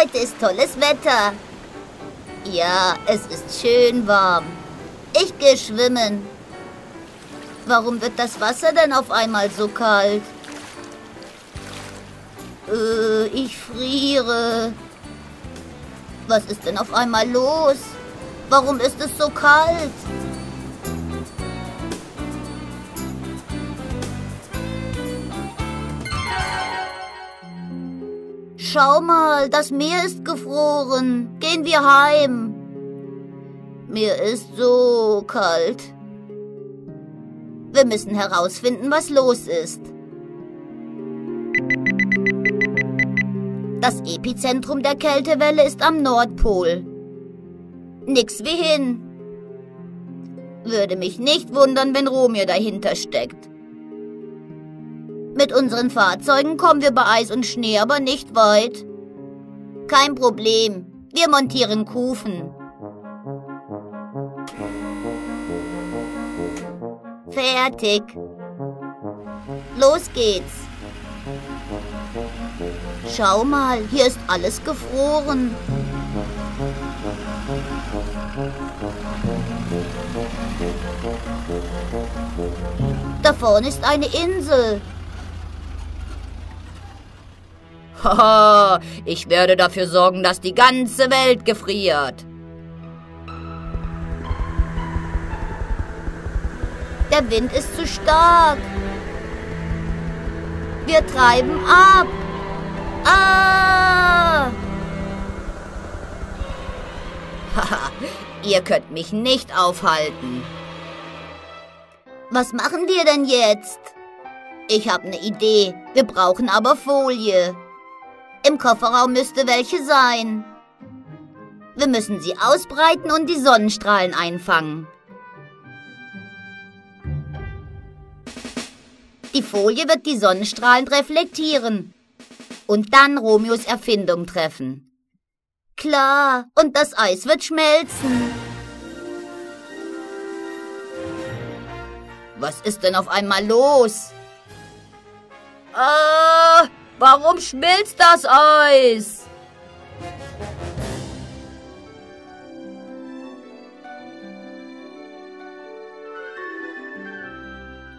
Heute ist tolles Wetter. Ja, es ist schön warm. Ich gehe schwimmen. Warum wird das Wasser denn auf einmal so kalt? Ich friere. Was ist denn auf einmal los? Warum ist es so kalt? Schau mal, das Meer ist gefroren. Gehen wir heim. Mir ist so kalt. Wir müssen herausfinden, was los ist. Das Epizentrum der Kältewelle ist am Nordpol. Nix wie hin. Würde mich nicht wundern, wenn Romeo dahinter steckt. Mit unseren Fahrzeugen kommen wir bei Eis und Schnee aber nicht weit. Kein Problem, wir montieren Kufen. Fertig. Los geht's. Schau mal, hier ist alles gefroren. Da vorne ist eine Insel. Haha, ich werde dafür sorgen, dass die ganze Welt gefriert. Der Wind ist zu stark. Wir treiben ab. Ah! Haha, ihr könnt mich nicht aufhalten. Was machen wir denn jetzt? Ich habe eine Idee. Wir brauchen aber Folie. Im Kofferraum müsste welche sein. Wir müssen sie ausbreiten und die Sonnenstrahlen einfangen. Die Folie wird die Sonnenstrahlen reflektieren und dann Romeos Erfindung treffen. Klar, und das Eis wird schmelzen. Was ist denn auf einmal los? Warum schmilzt das Eis?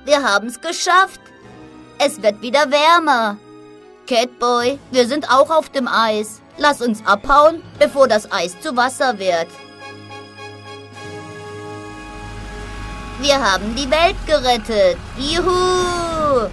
Wir haben's geschafft. Es wird wieder wärmer. Catboy, wir sind auch auf dem Eis. Lass uns abhauen, bevor das Eis zu Wasser wird. Wir haben die Welt gerettet. Juhu!